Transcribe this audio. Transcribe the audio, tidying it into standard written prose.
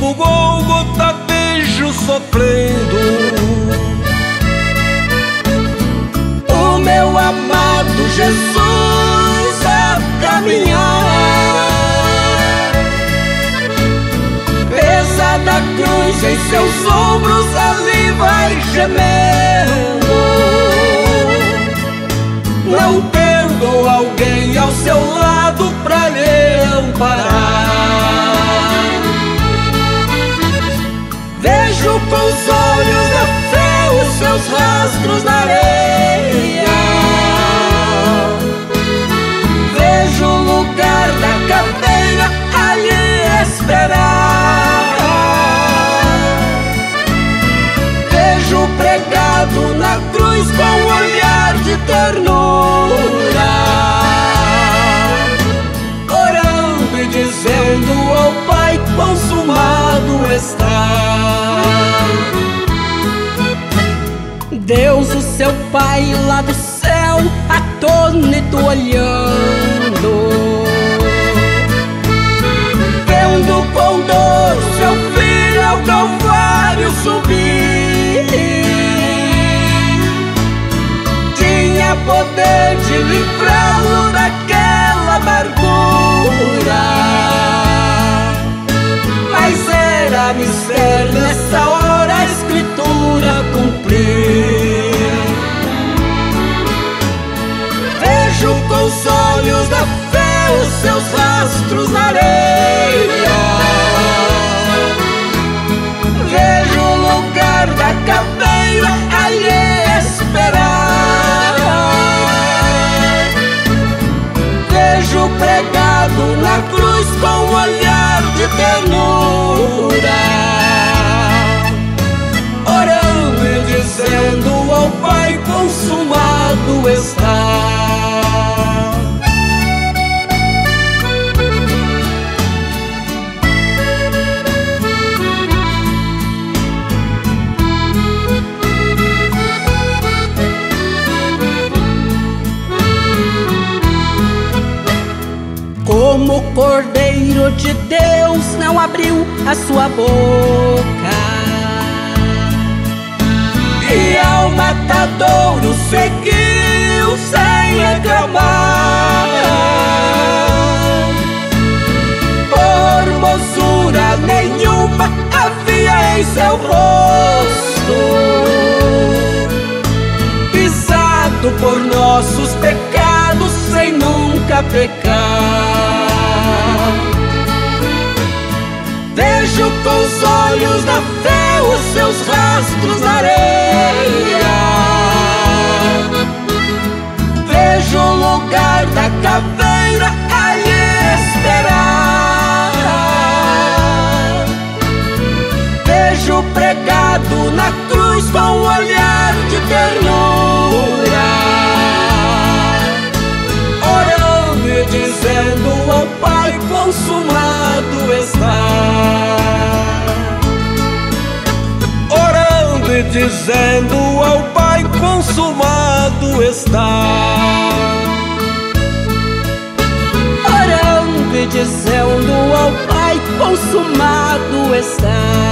do Golgota, beijo sofrendo. O meu amado Jesus a caminhar, pesada a cruz em seus ombros, ali vai gemendo. Não tendo alguém ao seu lado pra lhe amparar, vejo com os olhos da fé os seus rastros na areia, vejo o lugar da cadeia a lhe esperar, vejo pregado na cruz com um olhar de ternura, orando e dizendo ao Pai: consumado está. Deus, o seu Pai lá do céu, atônito olhando, vendo com dor o seu filho ao Calvário subir, tinha poder de livrá-lo daquela amargura, mas era mistério nessa hora a Escritura cumprir. Vejo com os olhos da fé os seus rastros na areia, vejo o lugar da caveira a lhe esperar, vejo pregado na cruz com um olhar de ternura, orando e dizendo ao Pai: consumado está. Como o Cordeiro de Deus não abriu a sua boca, e ao matadouro seguiu sem reclamar, por moçura nenhuma havia em seu rosto, pisado por nossos pecados sem nunca pecar. Vejo com os olhos da fé os seus rastros na areia, vejo o lugar da caveira a lhe esperar, vejo pregado na cruz com um olhar de ternura, orando e dizendo ao Pai: consumado está. Orando e dizendo ao Pai: consumado está. Orando e dizendo ao Pai: consumado está.